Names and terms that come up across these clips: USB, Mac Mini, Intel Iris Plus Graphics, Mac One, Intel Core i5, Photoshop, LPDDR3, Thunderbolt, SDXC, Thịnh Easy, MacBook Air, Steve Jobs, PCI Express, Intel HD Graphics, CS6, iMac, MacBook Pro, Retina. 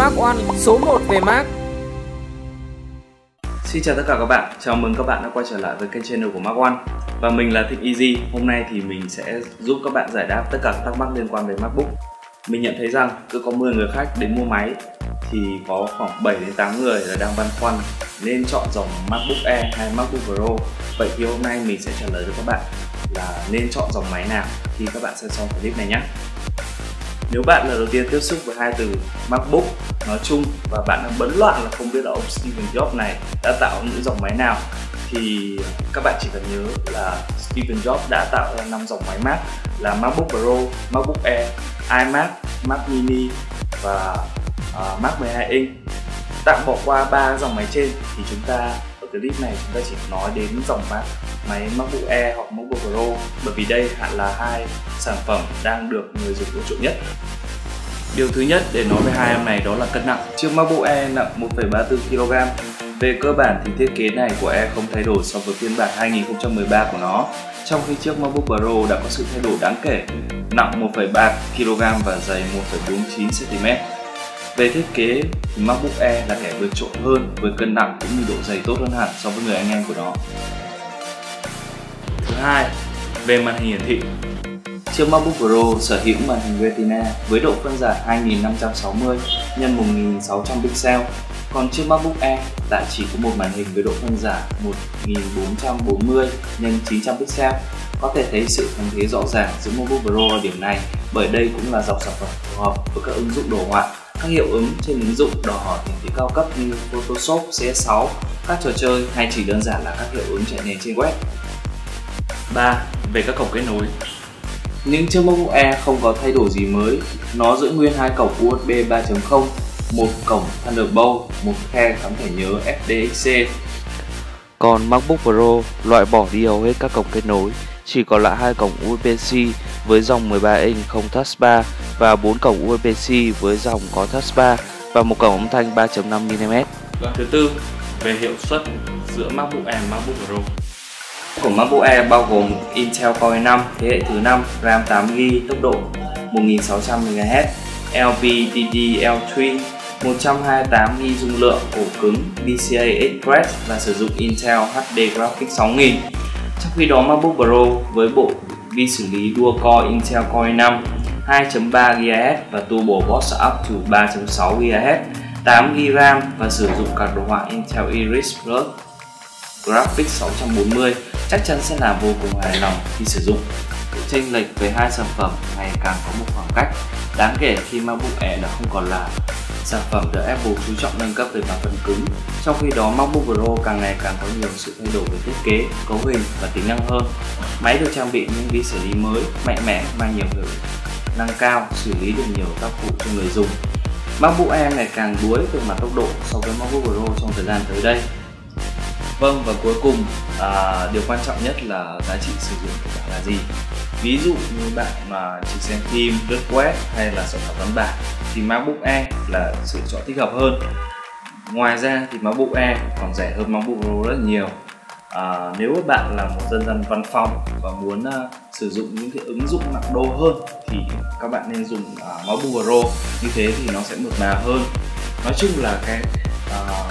Mac One số 1 về Mac. Xin chào tất cả các bạn, chào mừng các bạn đã quay trở lại với kênh channel của Mac One. Và mình là Thịnh Easy, hôm nay thì mình sẽ giúp các bạn giải đáp tất cả các thắc mắc liên quan về MacBook. Mình nhận thấy rằng cứ có 10 người khách đến mua máy thì có khoảng 7 đến 8 người là đang băn khoăn nên chọn dòng MacBook Air hay MacBook Pro. Vậy thì hôm nay mình sẽ trả lời cho các bạn là nên chọn dòng máy nào khi các bạn xem xong clip này nhé. Nếu bạn lần đầu tiên tiếp xúc với hai từ MacBook nói chung và bạn đang bấn loạn là không biết là ông Steve Jobs này đã tạo những dòng máy nào, thì các bạn chỉ cần nhớ là Steve Jobs đã tạo ra 5 dòng máy Mac là MacBook Pro, MacBook Air, iMac, Mac Mini và Mac 12 inch. Tạm bỏ qua 3 dòng máy trên thì chúng ta ở clip này chúng ta chỉ nói đến dòng máy MacBook Air hoặc MacBook Pro, bởi vì đây hẳn là hai sản phẩm đang được người dùng ưa chuộng nhất. Điều thứ nhất để nói về hai em này đó là cân nặng. Chiếc MacBook Air nặng 1,34 kg. Về cơ bản thì thiết kế này của Air không thay đổi so với phiên bản 2013 của nó, trong khi chiếc MacBook Pro đã có sự thay đổi đáng kể, nặng 1,3 kg và dày 1,49 cm. Về thiết kế thì MacBook Air là kẻ vượt trội hơn với cân nặng cũng như độ dày tốt hơn hẳn so với người anh em của nó. Thứ hai, về màn hình hiển thị. Chiếc MacBook Pro sở hữu màn hình Retina với độ phân giải 2560 x 1600 pixel, còn chiếc MacBook Air lại chỉ có một màn hình với độ phân giải 1440 x 900 pixel. Có thể thấy sự thay thế rõ ràng giữa MacBook Pro ở điểm này, bởi đây cũng là dòng sản phẩm phù hợp với các ứng dụng đồ họa, các hiệu ứng trên ứng dụng đòi hỏi hiển thị cao cấp như Photoshop, CS6, các trò chơi hay chỉ đơn giản là các hiệu ứng chạy nền trên web. 3. Về các cổng kết nối. Những chiếc MacBook Air không có thay đổi gì mới, nó giữ nguyên hai cổng USB 3.0, một cổng Thunderbolt, một khe cắm thẻ nhớ SDXC. Còn MacBook Pro loại bỏ đi hầu hết các cổng kết nối, chỉ còn lại hai cổng USB-C với dòng 13 inch không touch bar và 4 cổng USB-C với dòng có touch bar và một cổng âm thanh 3.5mm. Đoạn thứ tư, về hiệu suất giữa MacBook Air và MacBook Pro. Của MacBook Air bao gồm Intel Core i5 thế hệ thứ 5, RAM 8GB, tốc độ 1600 MHz, LPDDR3, 128GB dung lượng, ổ cứng PCI Express và sử dụng Intel HD Graphics 6000. Trong khi đó MacBook Pro với bộ vi xử lý dual core Intel Core i5 2.3GHz và turbo box up to 3.6GHz, 8GB RAM và sử dụng card đồ họa Intel Iris Plus Graphics 640 chắc chắn sẽ là vô cùng hài lòng khi sử dụng. Sự chênh lệch về hai sản phẩm ngày càng có một khoảng cách đáng kể khi MacBook Air đã không còn là sản phẩm được Apple chú trọng nâng cấp về mặt phần cứng, trong khi đó MacBook Pro càng ngày càng có nhiều sự thay đổi về thiết kế, cấu hình và tính năng hơn. Máy được trang bị những vi xử lý mới, mạnh mẽ, mang nhiều hiệu năng cao, xử lý được nhiều tác vụ cho người dùng. MacBook Air ngày càng đuối về mặt tốc độ so với MacBook Pro trong thời gian tới đây. Vâng, và cuối cùng điều quan trọng nhất là giá trị sử dụng của bạn là gì. Ví dụ như bạn mà chỉ xem phim, lướt web hay là soạn thảo văn bản thì MacBook Air là sự chọn thích hợp hơn. Ngoài ra thì MacBook Air còn rẻ hơn MacBook Pro rất nhiều. Nếu bạn là một dân dân văn phòng và muốn sử dụng những cái ứng dụng nặng đô hơn thì các bạn nên dùng MacBook Pro, như thế thì nó sẽ mượt mà hơn. Nói chung là cái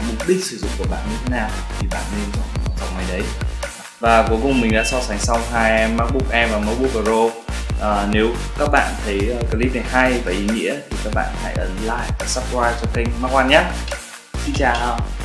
mục đích sử dụng của bạn như thế nào thì bạn nên chọn dòng máy đấy. Và cuối cùng mình đã so sánh xong hai em MacBook Air và MacBook Pro. Nếu các bạn thấy clip này hay và ý nghĩa thì các bạn hãy ấn like và subscribe cho kênh Mac One nhé. Xin chào.